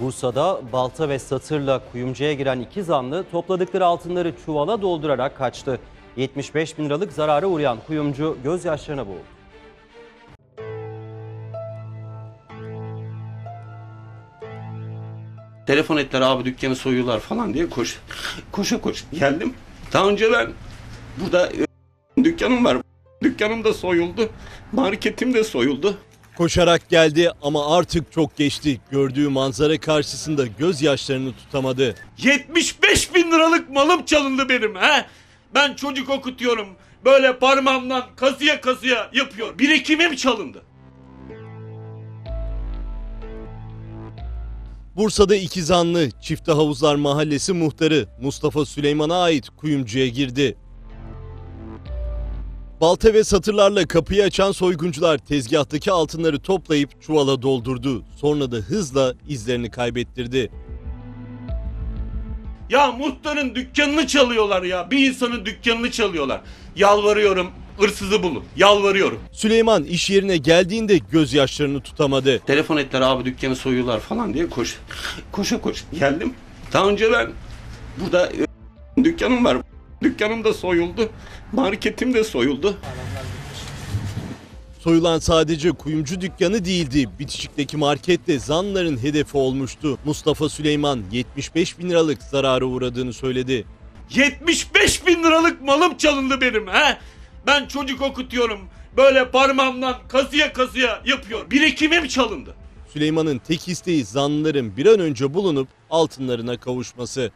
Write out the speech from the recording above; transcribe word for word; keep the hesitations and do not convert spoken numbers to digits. Bursa'da balta ve satırla kuyumcuya giren iki zanlı topladıkları altınları çuvala doldurarak kaçtı. yetmiş beş bin liralık zarara uğrayan kuyumcu gözyaşlarına boğuldu. Telefon ettiler, abi dükkanı soyuyorlar falan diye koş, koşa koş geldim. Daha önce ben burada dükkanım var. Dükkanım da soyuldu, marketim de soyuldu. Koşarak geldi ama artık çok geçti. Gördüğü manzara karşısında gözyaşlarını tutamadı. yetmiş beş bin liralık malım çalındı benim. He? Ben çocuk okutuyorum. Böyle parmağımdan kazıya kazıya yapıyor. Birikimim çalındı. Bursa'da iki zanlı Çiftehavuzlar Mahallesi muhtarı Mustafa Süleyman'a ait kuyumcuya girdi. Balta ve satırlarla kapıyı açan soyguncular tezgahtaki altınları toplayıp çuvala doldurdu. Sonra da hızla izlerini kaybettirdi. Ya muhtarın dükkanını çalıyorlar ya. Bir insanın dükkanını çalıyorlar. Yalvarıyorum, hırsızı bulun. Yalvarıyorum. Süleyman iş yerine geldiğinde gözyaşlarını tutamadı. Telefon ettiler, abi dükkanı soyuyorlar falan diye koş, koşa koş geldim. Daha önce ben burada dükkanım var. Dükkanım da soyuldu, marketim de soyuldu. Soyulan sadece kuyumcu dükkanı değildi. Bitişik'teki market de zanlıların hedefi olmuştu. Mustafa Süleyman yetmiş beş bin liralık zarara uğradığını söyledi. yetmiş beş bin liralık malım çalındı benim. He? Ben çocuk okutuyorum. Böyle parmağımdan kazıya kazıya yapıyor. Birikimim çalındı. Süleyman'ın tek isteği zanlıların bir an önce bulunup altınlarına kavuşması.